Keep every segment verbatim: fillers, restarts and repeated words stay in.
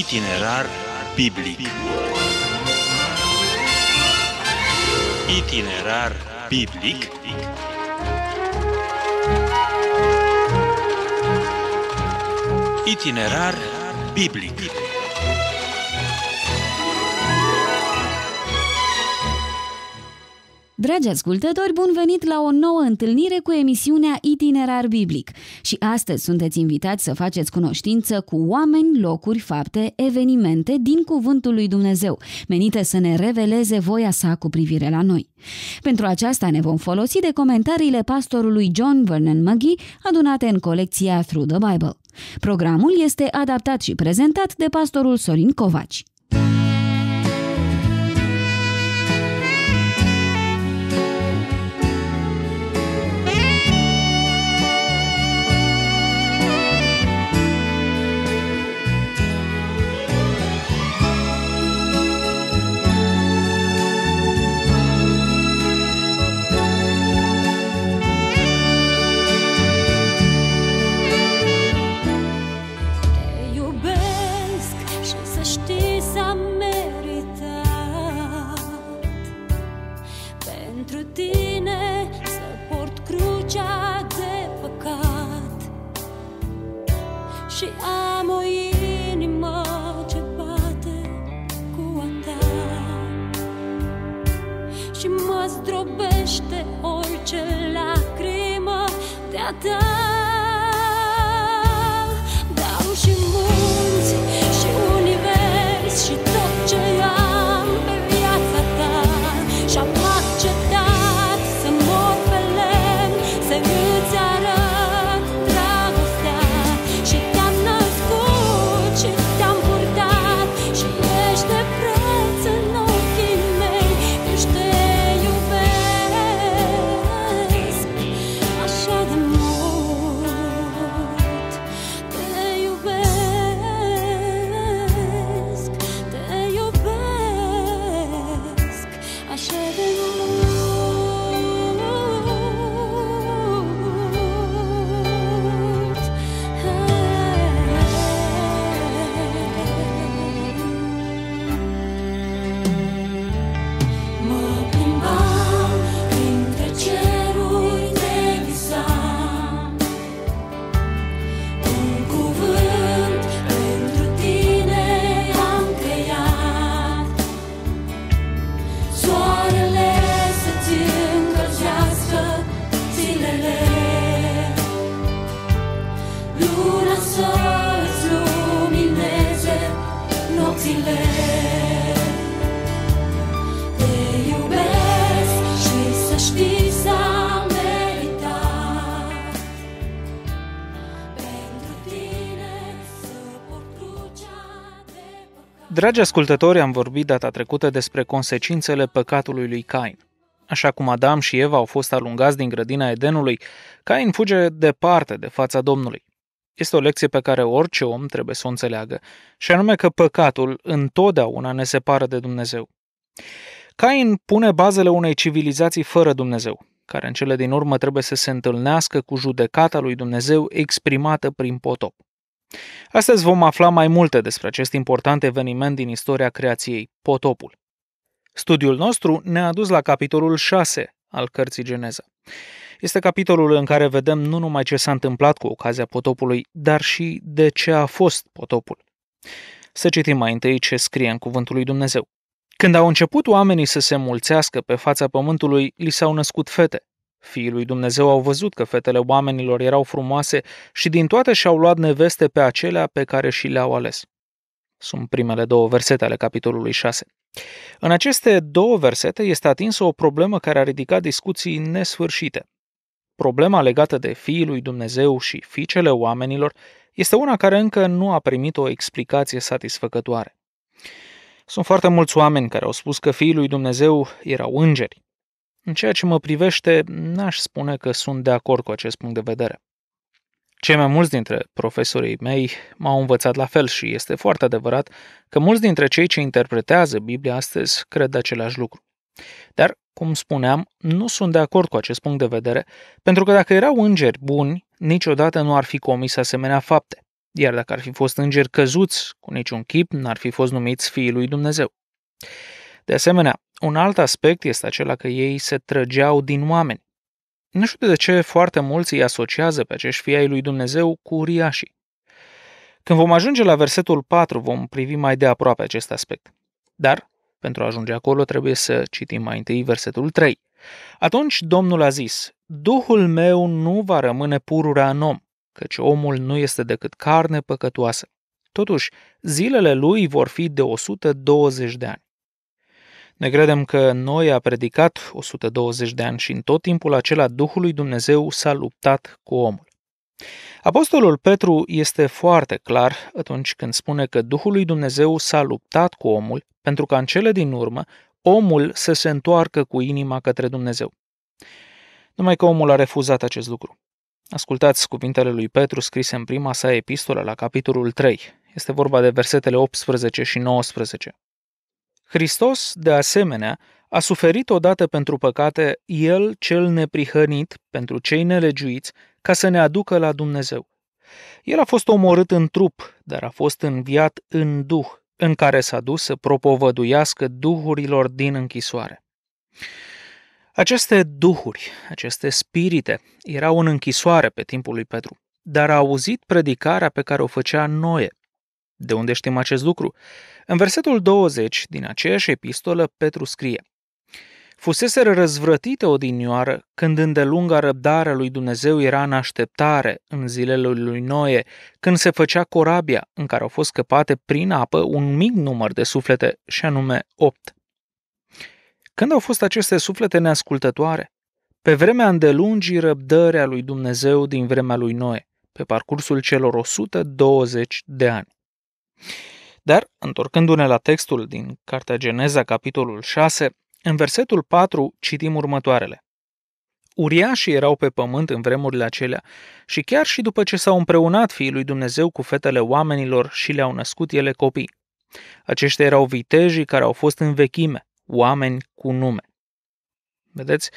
Itinerar Biblic. Itinerar Biblic. Itinerar Biblic. Dragi ascultători, bun venit la o nouă întâlnire cu emisiunea Itinerar Biblic și astăzi sunteți invitați să faceți cunoștință cu oameni, locuri, fapte, evenimente din Cuvântul lui Dumnezeu, menite să ne reveleze voia sa cu privire la noi. Pentru aceasta ne vom folosi de comentariile pastorului John Vernon McGee adunate în colecția Thru the Bible. Programul este adaptat și prezentat de pastorul Sorin Covaci. Dragi ascultători, am vorbit data trecută despre consecințele păcatului lui Cain. Așa cum Adam și Eva au fost alungați din grădina Edenului, Cain fuge departe de fața Domnului. Este o lecție pe care orice om trebuie să o înțeleagă, și anume că păcatul întotdeauna ne separă de Dumnezeu. Cain pune bazele unei civilizații fără Dumnezeu, care în cele din urmă trebuie să se întâlnească cu judecata lui Dumnezeu exprimată prin potop. Astăzi vom afla mai multe despre acest important eveniment din istoria creației, potopul. Studiul nostru ne-a dus la capitolul șase al cărții Geneza. Este capitolul în care vedem nu numai ce s-a întâmplat cu ocazia potopului, dar și de ce a fost potopul. Să citim mai întâi ce scrie în Cuvântul lui Dumnezeu. Când au început oamenii să se mulțească pe fața pământului, li s-au născut fete. Fiii lui Dumnezeu au văzut că fetele oamenilor erau frumoase și din toate și-au luat neveste pe acelea pe care și le-au ales. Sunt primele două versete ale capitolului șase. În aceste două versete este atinsă o problemă care a ridicat discuții nesfârșite. Problema legată de fiii lui Dumnezeu și fiicele oamenilor este una care încă nu a primit o explicație satisfăcătoare. Sunt foarte mulți oameni care au spus că fiii lui Dumnezeu erau îngeri. În ceea ce mă privește, n-aș spune că sunt de acord cu acest punct de vedere. Cei mai mulți dintre profesorii mei m-au învățat la fel și este foarte adevărat că mulți dintre cei ce interpretează Biblia astăzi cred același lucru. Dar, cum spuneam, nu sunt de acord cu acest punct de vedere, pentru că dacă erau îngeri buni, niciodată nu ar fi comis asemenea fapte. iar dacă ar fi fost îngeri căzuți cu niciun chip, n-ar fi fost numiți fiii lui Dumnezeu. De asemenea, un alt aspect este acela că ei se trăgeau din oameni. Nu știu de ce foarte mulți îi asociază pe acești fii ai lui Dumnezeu cu uriașii. Când vom ajunge la versetul patru, vom privi mai de aproape acest aspect. Dar, pentru a ajunge acolo, trebuie să citim mai întâi versetul trei. Atunci Domnul a zis, Duhul meu nu va rămâne pururea în om, căci omul nu este decât carne păcătoasă. Totuși, zilele lui vor fi de o sută douăzeci de ani. Ne credem că Noe a predicat o sută douăzeci de ani și în tot timpul acela Duhul lui Dumnezeu s-a luptat cu omul. Apostolul Petru este foarte clar atunci când spune că Duhul lui Dumnezeu s-a luptat cu omul, pentru ca în cele din urmă omul să se întoarcă cu inima către Dumnezeu. Numai că omul a refuzat acest lucru. Ascultați cuvintele lui Petru scrise în prima sa epistolă la capitolul trei. Este vorba de versetele optsprezece și nouăsprezece. Hristos, de asemenea, a suferit odată pentru păcate, El cel neprihănit pentru cei nelegiuiți, ca să ne aducă la Dumnezeu. El a fost omorât în trup, dar a fost înviat în duh, în care s-a dus să propovăduiască duhurilor din închisoare. Aceste duhuri, aceste spirite, erau în închisoare pe timpul lui Petru, dar a auzit predicarea pe care o făcea Noe. De unde știm acest lucru? În versetul douăzeci din aceeași epistolă, Petru scrie, fuseseră răzvrătite odinioară când îndelunga răbdarea lui Dumnezeu era în așteptare în zilele lui Noe, când se făcea corabia în care au fost scăpate prin apă un mic număr de suflete, și anume opt. Când au fost aceste suflete neascultătoare? Pe vremea îndelungii răbdării lui Dumnezeu din vremea lui Noe, pe parcursul celor o sută douăzeci de ani. Dar, întorcându-ne la textul din Cartea Geneza, capitolul șase, în versetul patru citim următoarele. Uriașii erau pe pământ în vremurile acelea și chiar și după ce s-au împreunat fiii lui Dumnezeu cu fetele oamenilor și le-au născut ele copii. Aceștia erau vitejii care au fost în vechime, oameni cu nume. Vedeți?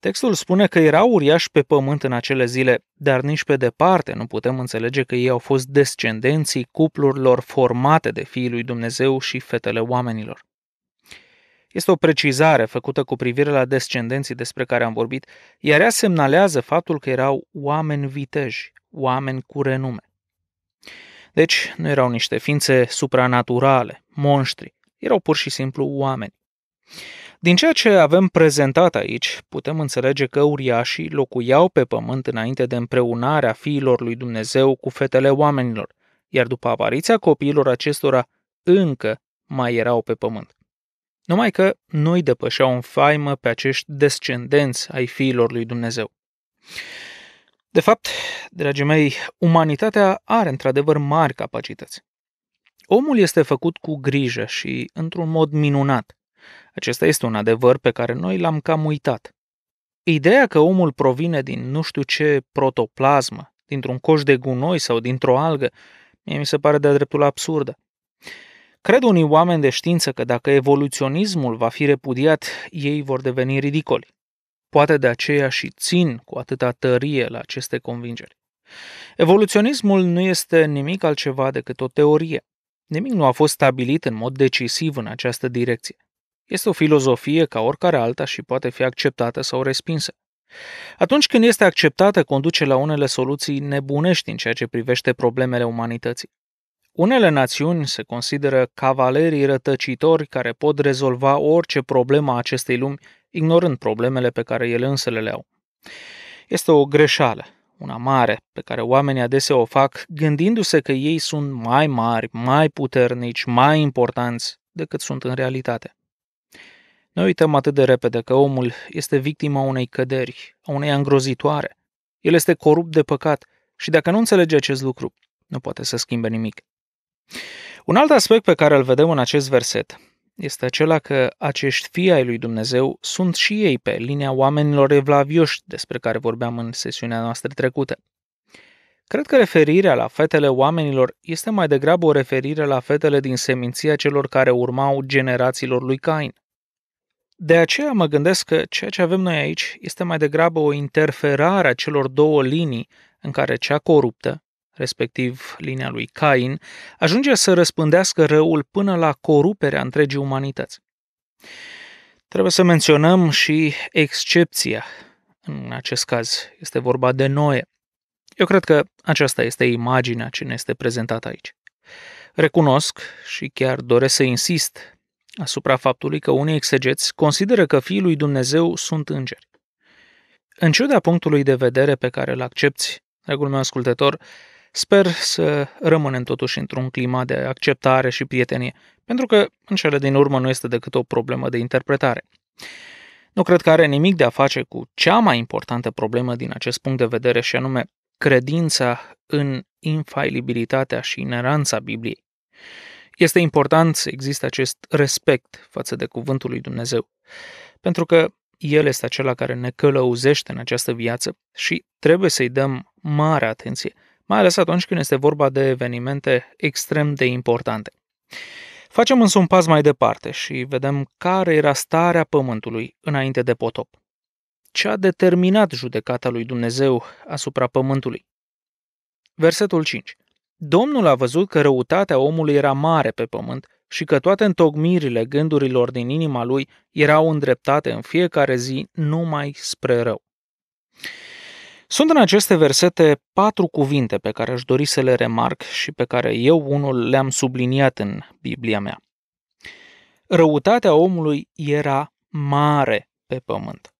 Textul spune că erau uriași pe pământ în acele zile, dar nici pe departe nu putem înțelege că ei au fost descendenții cuplurilor formate de fiii lui Dumnezeu și fetele oamenilor. Este o precizare făcută cu privire la descendenții despre care am vorbit, iar ea semnalează faptul că erau oameni viteji, oameni cu renume. Deci, nu erau niște ființe supranaturale, monștri, erau pur și simplu oameni. Din ceea ce avem prezentat aici, putem înțelege că uriașii locuiau pe pământ înainte de împreunarea fiilor lui Dumnezeu cu fetele oamenilor, iar după apariția copiilor acestora încă mai erau pe pământ. Numai că nu-i depășeau în faimă pe acești descendenți ai fiilor lui Dumnezeu. De fapt, dragii mei, umanitatea are într-adevăr mari capacități. Omul este făcut cu grijă și într-un mod minunat. Acesta este un adevăr pe care noi l-am cam uitat. Ideea că omul provine din nu știu ce protoplasmă, dintr-un coș de gunoi sau dintr-o algă, mie mi se pare de-a dreptul absurdă. Cred unii oameni de știință că dacă evoluționismul va fi repudiat, ei vor deveni ridicoli. Poate de aceea și țin cu atâta tărie la aceste convingeri. Evoluționismul nu este nimic altceva decât o teorie. Nimic nu a fost stabilit în mod decisiv în această direcție. Este o filozofie ca oricare alta și poate fi acceptată sau respinsă. Atunci când este acceptată, conduce la unele soluții nebunești în ceea ce privește problemele umanității. Unele națiuni se consideră cavalerii rătăcitori care pot rezolva orice problemă a acestei lumi, ignorând problemele pe care ele însele le au. Este o greșeală, una mare, pe care oamenii adesea o fac, gândindu-se că ei sunt mai mari, mai puternici, mai importanți decât sunt în realitate. Ne uităm atât de repede că omul este victima unei căderi, a unei îngrozitoare. El este corupt de păcat și dacă nu înțelege acest lucru, nu poate să schimbe nimic. Un alt aspect pe care îl vedem în acest verset este acela că acești fii ai lui Dumnezeu sunt și ei pe linia oamenilor evlavioși despre care vorbeam în sesiunea noastră trecută. Cred că referirea la fetele oamenilor este mai degrabă o referire la fetele din seminția celor care urmau generațiilor lui Cain. De aceea mă gândesc că ceea ce avem noi aici este mai degrabă o interferare a celor două linii în care cea coruptă, respectiv linia lui Cain, ajunge să răspândească răul până la coruperea întregii umanități. Trebuie să menționăm și excepția. În acest caz este vorba de Noe. Eu cred că aceasta este imaginea ce ne este prezentată aici. Recunosc și chiar doresc să insist asupra faptului că unii exegeți consideră că fiii lui Dumnezeu sunt îngeri. În ciuda punctului de vedere pe care îl accepți, dragul meu ascultător, sper să rămânem totuși într-un climat de acceptare și prietenie, pentru că în cele din urmă nu este decât o problemă de interpretare. Nu cred că are nimic de a face cu cea mai importantă problemă din acest punct de vedere și anume credința în infailibilitatea și ineranța Bibliei. Este important să existe acest respect față de cuvântul lui Dumnezeu, pentru că El este acela care ne călăuzește în această viață și trebuie să-i dăm mare atenție, mai ales atunci când este vorba de evenimente extrem de importante. Facem însă un pas mai departe și vedem care era starea pământului înainte de potop. Ce a determinat judecata lui Dumnezeu asupra pământului? Versetul cinci. Domnul a văzut că răutatea omului era mare pe pământ și că toate întocmirile gândurilor din inima lui erau îndreptate în fiecare zi numai spre rău. Sunt în aceste versete patru cuvinte pe care aș dori să le remarc și pe care eu unul le-am subliniat în Biblia mea. Răutatea omului era mare pe pământ.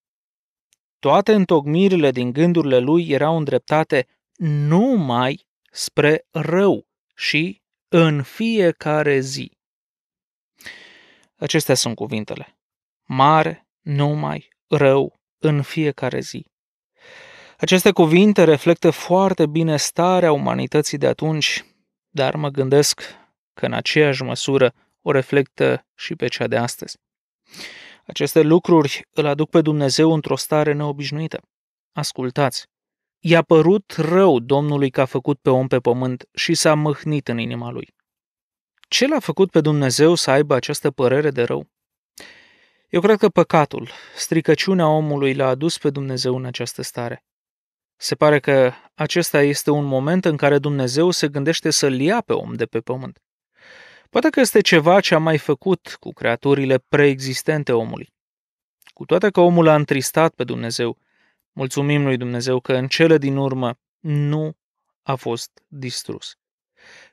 Toate întocmirile din gândurile lui erau îndreptate numai spre rău și în fiecare zi. Acestea sunt cuvintele. Mare, numai, rău, în fiecare zi. Aceste cuvinte reflectă foarte bine starea umanității de atunci, dar mă gândesc că în aceeași măsură o reflectă și pe cea de astăzi. Aceste lucruri îl aduc pe Dumnezeu într-o stare neobișnuită. Ascultați! I-a părut rău Domnului că a făcut pe om pe pământ și s-a mâhnit în inima lui. Ce l-a făcut pe Dumnezeu să aibă această părere de rău? Eu cred că păcatul, stricăciunea omului l-a adus pe Dumnezeu în această stare. Se pare că acesta este un moment în care Dumnezeu se gândește să-l ia pe om de pe pământ. Poate că este ceva ce a mai făcut cu creaturile preexistente omului. Cu toate că omul a întristat pe Dumnezeu, mulțumim lui Dumnezeu că în cele din urmă nu a fost distrus.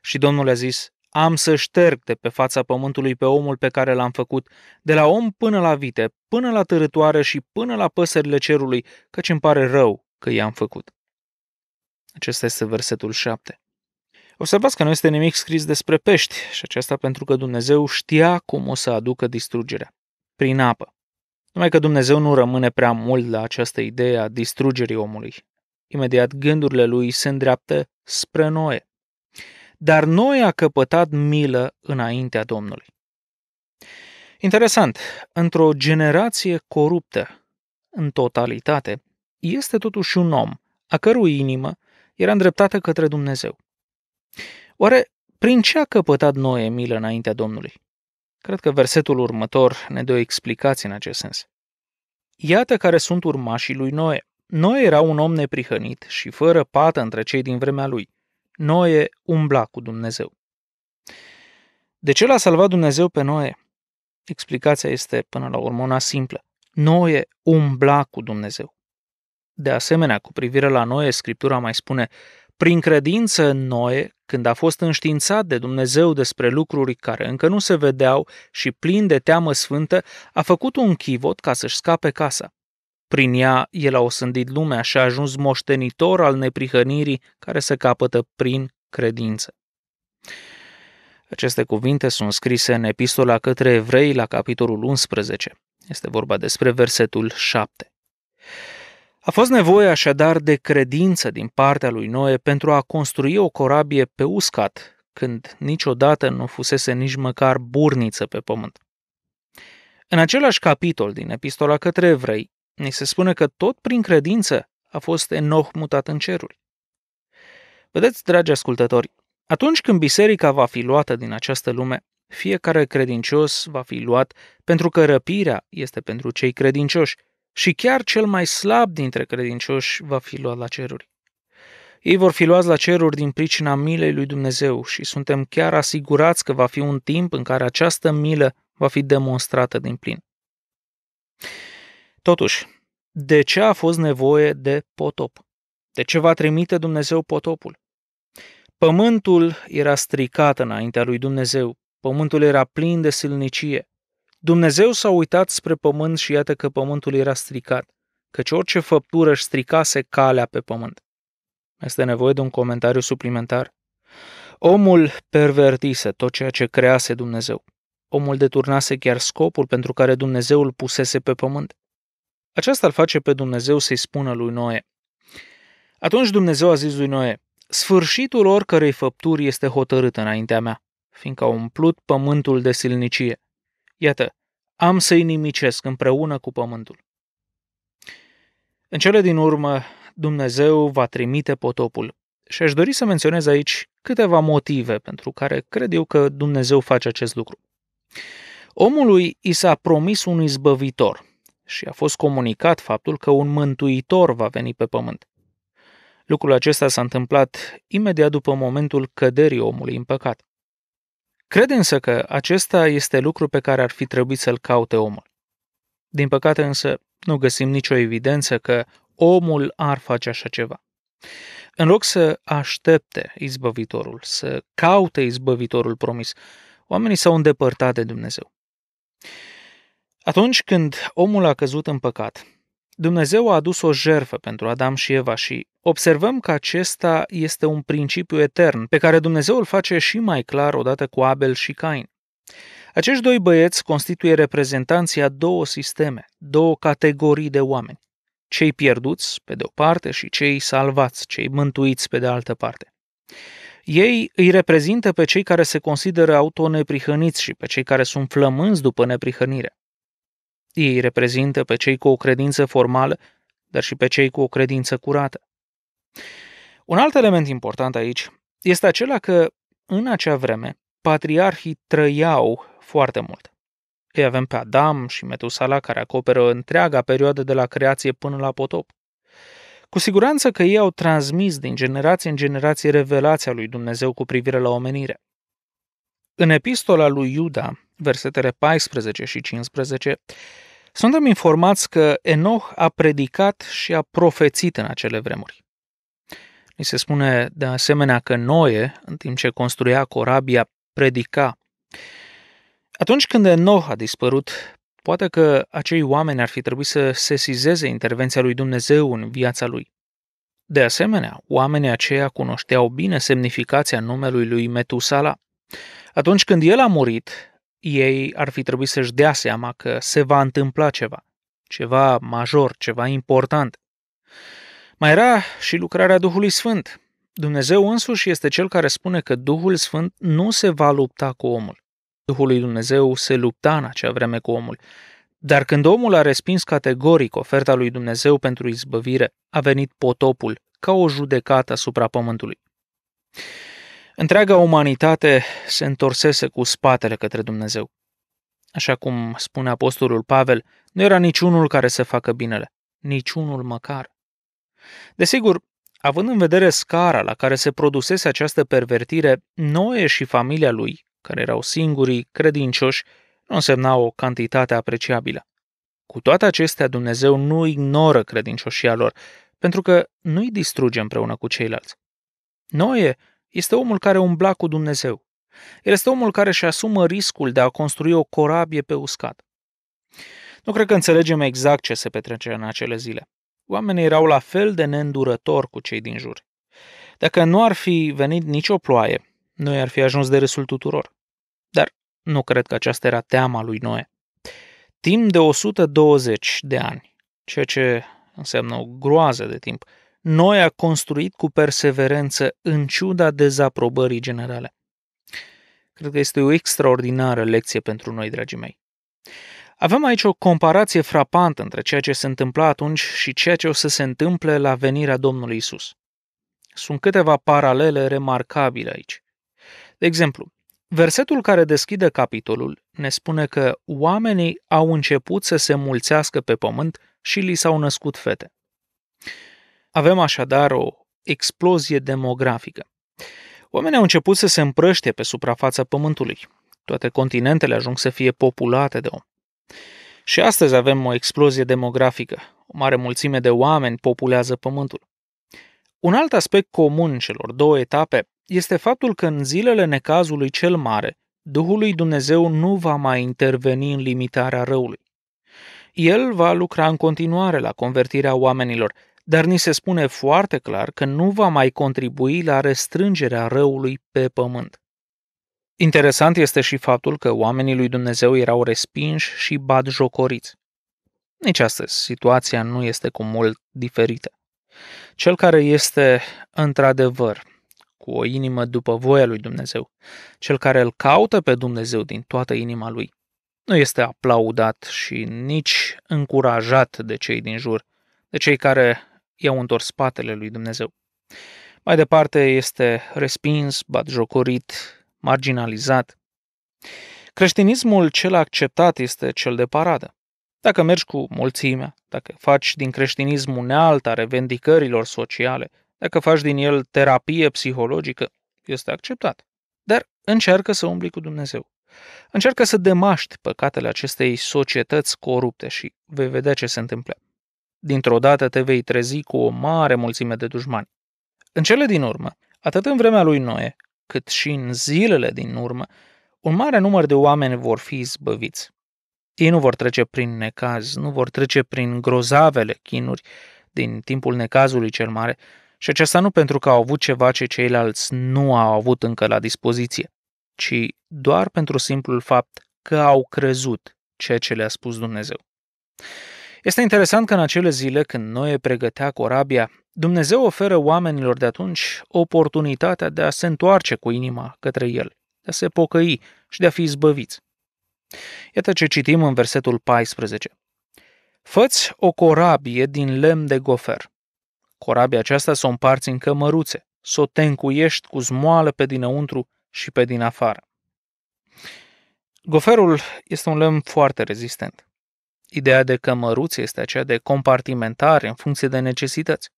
Și Domnul a zis: am să șterg de pe fața pământului pe omul pe care l-am făcut, de la om până la vite, până la târătoare și până la păsările cerului, căci îmi pare rău că i-am făcut. Acesta este versetul șapte. Observați că nu este nimic scris despre pești și aceasta pentru că Dumnezeu știa cum o să aducă distrugerea, prin apă. Numai că Dumnezeu nu rămâne prea mult la această idee a distrugerii omului. Imediat gândurile lui se îndreaptă spre Noe. Dar Noe a căpătat milă înaintea Domnului. Interesant, într-o generație coruptă, în totalitate, este totuși un om a cărui inimă era îndreptată către Dumnezeu. Oare prin ce a căpătat Noe milă înaintea Domnului? Cred că versetul următor ne dă o explicație în acest sens. Iată care sunt urmașii lui Noe. Noe era un om neprihănit și fără pată între cei din vremea lui. Noe umbla cu Dumnezeu. De ce l-a salvat Dumnezeu pe Noe? Explicația este până la urmă una simplă. Noe umbla cu Dumnezeu. De asemenea, cu privire la Noe, Scriptura mai spune: prin credință Noe, când a fost înștiințat de Dumnezeu despre lucruri care încă nu se vedeau și plin de teamă sfântă, a făcut un chivot ca să-și scape casa. Prin ea, el a osândit lumea și a ajuns moștenitor al neprihănirii care se capătă prin credință. Aceste cuvinte sunt scrise în Epistola către Evrei, la capitolul unsprezece. Este vorba despre versetul șapte. A fost nevoie așadar de credință din partea lui Noe pentru a construi o corabie pe uscat, când niciodată nu fusese nici măcar burniță pe pământ. În același capitol din Epistola către Evrei, ni se spune că tot prin credință a fost Enoch mutat în ceruri. Vedeți, dragi ascultători, atunci când biserica va fi luată din această lume, fiecare credincios va fi luat pentru că răpirea este pentru cei credincioși și chiar cel mai slab dintre credincioși va fi luat la ceruri. Ei vor fi luați la ceruri din pricina milei lui Dumnezeu și suntem chiar asigurați că va fi un timp în care această milă va fi demonstrată din plin. Totuși, de ce a fost nevoie de potop? De ce va trimite Dumnezeu potopul? Pământul era stricat înaintea lui Dumnezeu. Pământul era plin de silnicie. Dumnezeu s-a uitat spre pământ și iată că pământul era stricat, căci orice făptură își stricase calea pe pământ. Este nevoie de un comentariu suplimentar. Omul pervertise tot ceea ce crease Dumnezeu. Omul deturnase chiar scopul pentru care Dumnezeu îl pusese pe pământ. Aceasta îl face pe Dumnezeu să-i spună lui Noe. Atunci Dumnezeu a zis lui Noe, sfârșitul oricărei făpturi este hotărât înaintea mea, fiindcă au umplut pământul de silnicie. Iată, am să-i nimicesc împreună cu pământul. În cele din urmă, Dumnezeu va trimite potopul. Și aș dori să menționez aici câteva motive pentru care cred eu că Dumnezeu face acest lucru. Omului i s-a promis un izbăvitor și a fost comunicat faptul că un mântuitor va veni pe pământ. Lucrul acesta s-a întâmplat imediat după momentul căderii omului în păcat. Cred însă că acesta este lucru pe care ar fi trebuit să-l caute omul. Din păcate însă nu găsim nicio evidență că omul ar face așa ceva. În loc să aștepte izbăvitorul, să caute izbăvitorul promis, oamenii s-au îndepărtat de Dumnezeu. Atunci când omul a căzut în păcat, Dumnezeu a adus o jertfă pentru Adam și Eva și observăm că acesta este un principiu etern, pe care Dumnezeu îl face și mai clar odată cu Abel și Cain. Acești doi băieți constituie reprezentanții a două sisteme, două categorii de oameni. Cei pierduți, pe de o parte, și cei salvați, cei mântuiți, pe de altă parte. Ei îi reprezintă pe cei care se consideră autoneprihăniți și pe cei care sunt flămânzi după neprihănire. Ei reprezintă pe cei cu o credință formală, dar și pe cei cu o credință curată. Un alt element important aici este acela că, în acea vreme, patriarhii trăiau foarte mult. Ei avem pe Adam și Metusala, care acoperă întreaga perioadă de la creație până la potop. Cu siguranță că ei au transmis din generație în generație revelația lui Dumnezeu cu privire la omenire. În epistola lui Iuda, versetele paisprezece și cincisprezece, suntem informați că Enoch a predicat și a profețit în acele vremuri. Ni se spune de asemenea că Noe, în timp ce construia corabia, predica. Atunci când Enoch a dispărut, poate că acei oameni ar fi trebuit să sesizeze intervenția lui Dumnezeu în viața lui. De asemenea, oamenii aceia cunoșteau bine semnificația numelui lui Metusala. Atunci când el a murit, ei ar fi trebuit să-și dea seama că se va întâmpla ceva, ceva major, ceva important. Mai era și lucrarea Duhului Sfânt. Dumnezeu însuși este cel care spune că Duhul Sfânt nu se va lupta cu omul. Duhul lui Dumnezeu se lupta în acea vreme cu omul. Dar când omul a respins categoric oferta lui Dumnezeu pentru izbăvire, a venit potopul ca o judecată asupra pământului. Întreaga umanitate se întorsese cu spatele către Dumnezeu. Așa cum spune apostolul Pavel, nu era niciunul care să facă binele, niciunul măcar. Desigur, având în vedere scara la care se produsese această pervertire, Noe și familia lui, care erau singurii credincioși, nu însemnau o cantitate apreciabilă. Cu toate acestea, Dumnezeu nu ignoră credincioșia lor, pentru că nu îi distruge împreună cu ceilalți. Noe este omul care umbla cu Dumnezeu. El este omul care își asumă riscul de a construi o corabie pe uscat. Nu cred că înțelegem exact ce se petrece în acele zile. Oamenii erau la fel de neîndurători cu cei din jur. Dacă nu ar fi venit nicio ploaie, Noe ar fi ajuns de râsul tuturor. Dar nu cred că aceasta era teama lui Noe. Timp de o sută douăzeci de ani, ceea ce înseamnă o groază de timp, Noe a construit cu perseverență în ciuda dezaprobării generale. Cred că este o extraordinară lecție pentru noi, dragii mei. Avem aici o comparație frapantă între ceea ce se întâmpla atunci și ceea ce o să se întâmple la venirea Domnului Isus. Sunt câteva paralele remarcabile aici. De exemplu, versetul care deschide capitolul ne spune că oamenii au început să se mulțească pe pământ și li s-au născut fete. Avem așadar o explozie demografică. Oamenii au început să se împrăștie pe suprafața Pământului. Toate continentele ajung să fie populate de om. Și astăzi avem o explozie demografică. O mare mulțime de oameni populează Pământul. Un alt aspect comun celor două etape este faptul că în zilele necazului cel mare, Duhul lui Dumnezeu nu va mai interveni în limitarea răului. El va lucra în continuare la convertirea oamenilor, dar ni se spune foarte clar că nu va mai contribui la restrângerea răului pe pământ. Interesant este și faptul că oamenii lui Dumnezeu erau respinși și batjocoriți. Nici astăzi situația nu este cu mult diferită. Cel care este într-adevăr cu o inimă după voia lui Dumnezeu, cel care îl caută pe Dumnezeu din toată inima lui, nu este aplaudat și nici încurajat de cei din jur, de cei care i-au întors spatele lui Dumnezeu. Mai departe este respins, batjocorit, marginalizat. Creștinismul cel acceptat este cel de paradă. Dacă mergi cu mulțimea, dacă faci din creștinism unealta revendicărilor sociale, dacă faci din el terapie psihologică, este acceptat. Dar încearcă să umbli cu Dumnezeu. Încearcă să demaști păcatele acestei societăți corupte și vei vedea ce se întâmplă. Dintr-o dată te vei trezi cu o mare mulțime de dușmani. În cele din urmă, atât în vremea lui Noe, cât și în zilele din urmă, un mare număr de oameni vor fi izbăviți. Ei nu vor trece prin necaz, nu vor trece prin grozavele chinuri din timpul necazului cel mare, și aceasta nu pentru că au avut ceva ce ceilalți nu au avut încă la dispoziție, ci doar pentru simplul fapt că au crezut ceea ce le-a spus Dumnezeu. Este interesant că în acele zile când Noe pregătea corabia, Dumnezeu oferă oamenilor de atunci oportunitatea de a se întoarce cu inima către el, de a se pocăi și de a fi izbăviți. Iată ce citim în versetul paisprezece. Fă-ți o corabie din lemn de gofer. Corabia aceasta s-o împarți în cămăruțe, s-o tencuiești cu zmoală pe dinăuntru și pe din afară. Goferul este un lemn foarte rezistent. Ideea de cămăruțe este aceea de compartimentare în funcție de necesități.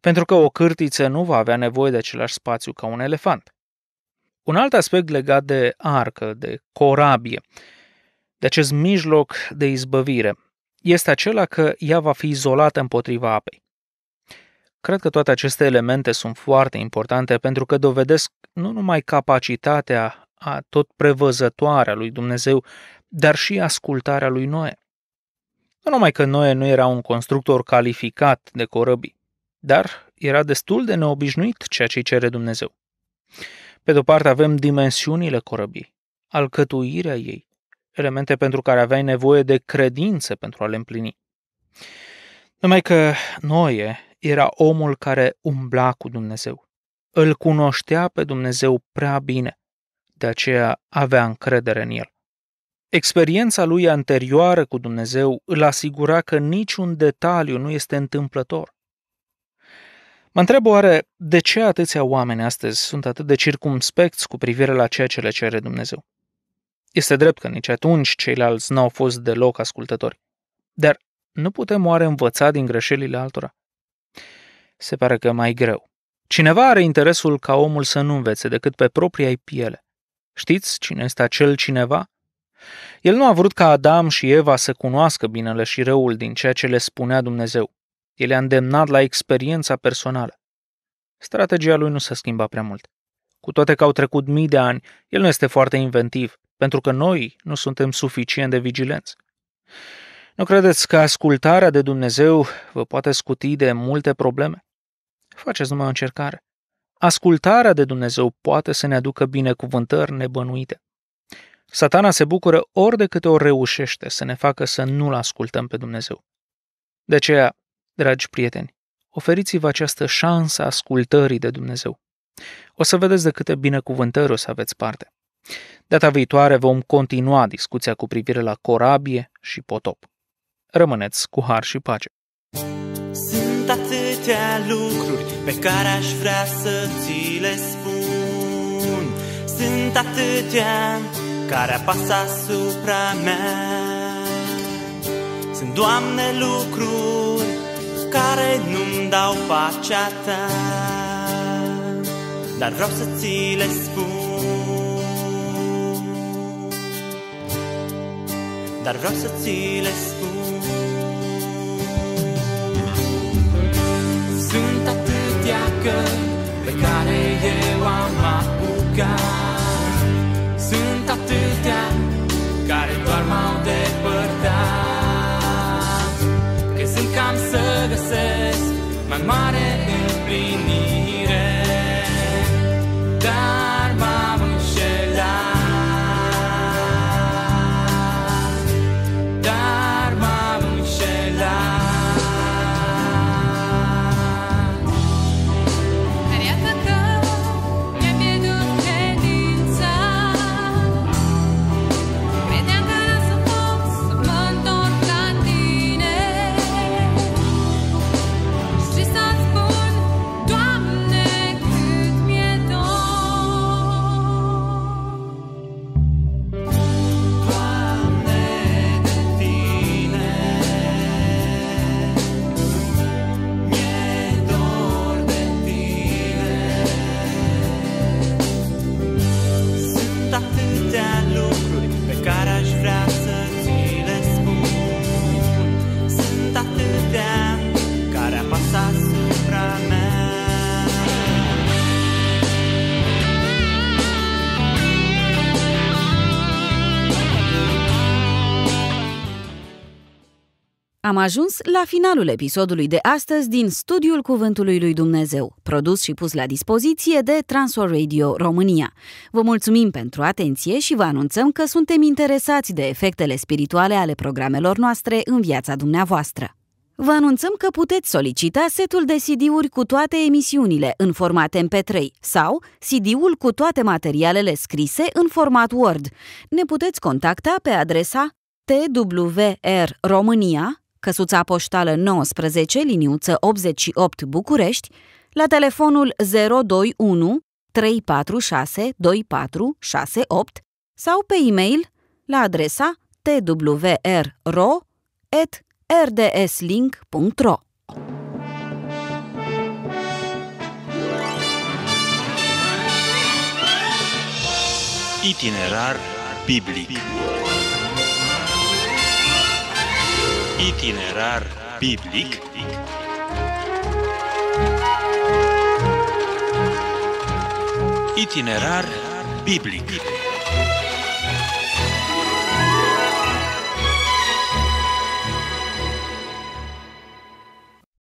Pentru că o cârtiță nu va avea nevoie de același spațiu ca un elefant. Un alt aspect legat de arcă, de corabie, de acest mijloc de izbăvire, este acela că ea va fi izolată împotriva apei. Cred că toate aceste elemente sunt foarte importante pentru că dovedesc nu numai capacitatea a tot prevăzătoarea lui Dumnezeu, dar și ascultarea lui Noe. Nu numai că Noe nu era un constructor calificat de corăbii, dar era destul de neobișnuit ceea ce cere Dumnezeu. Pe de-o parte avem dimensiunile corăbii, alcătuirea ei, elemente pentru care aveai nevoie de credință pentru a le împlini. Numai că Noe era omul care umbla cu Dumnezeu. Îl cunoștea pe Dumnezeu prea bine, de aceea avea încredere în el. Experiența lui anterioară cu Dumnezeu îl asigura că niciun detaliu nu este întâmplător. Mă întreb oare de ce atâția oameni astăzi sunt atât de circumspecți cu privire la ceea ce le cere Dumnezeu. Este drept că nici atunci ceilalți n-au fost deloc ascultători, dar nu putem oare învăța din greșelile altora? Se pare că mai greu. Cineva are interesul ca omul să nu învețe decât pe propria ei piele. Știți cine este acel cineva? El nu a vrut ca Adam și Eva să cunoască binele și răul din ceea ce le spunea Dumnezeu. El a îndemnat la experiența personală. Strategia lui nu s-a schimbat prea mult. Cu toate că au trecut mii de ani, el nu este foarte inventiv, pentru că noi nu suntem suficient de vigilenți. Nu credeți că ascultarea de Dumnezeu vă poate scuti de multe probleme? Faceți numai o încercare. Ascultarea de Dumnezeu poate să ne aducă binecuvântări nebănuite. Satana se bucură ori de câte ori reușește să ne facă să nu-L ascultăm pe Dumnezeu. De aceea, dragi prieteni, oferiți-vă această șansă a ascultării de Dumnezeu. O să vedeți de câte binecuvântări o să aveți parte. Data viitoare vom continua discuția cu privire la corabie și potop. Rămâneți cu har și pace. Sunt atâtea lucruri pe care aș vrea să ți le spun. Sunt atâtea care apasă asupra mea. Sunt, Doamne, lucruri care care nu-mi dau pacea ta, dar vreau să ți le spun, dar vreau să ți le spun. Sunt atâtea căi pe care eu am apucat, sunt atâtea care doar m-au depărtat, că sunt cam să găsesc mai mare împlinire, dar m-am înșelat, dar m-am înșelat. Dar iată că mi-a pierdut credința, credeam că să pot să mă întorc la tine. Și să-ți spun, Doamne, cât mi-e dor, Doamne, de tine mi-e dor, de tine. Sunt atâtea lucruri pe care aș vrea să ți le spun, sunt atâtea care apasă asupra mea. Am ajuns la finalul episodului de astăzi din Studiul Cuvântului lui Dumnezeu, produs și pus la dispoziție de Transworld Radio România. Vă mulțumim pentru atenție și vă anunțăm că suntem interesați de efectele spirituale ale programelor noastre în viața dumneavoastră. Vă anunțăm că puteți solicita setul de C D-uri cu toate emisiunile în format M P trei sau C D-ul cu toate materialele scrise în format Word. Ne puteți contacta pe adresa T W R România, căsuța poștală nouăsprezece, liniuță optzeci și opt, București, la telefonul zero doi unu, trei patru șase, doi patru șase opt sau pe e-mail la adresa t w r r o at r d s link punct r o. Itinerar biblic. Itinerar biblic. Itinerar biblic.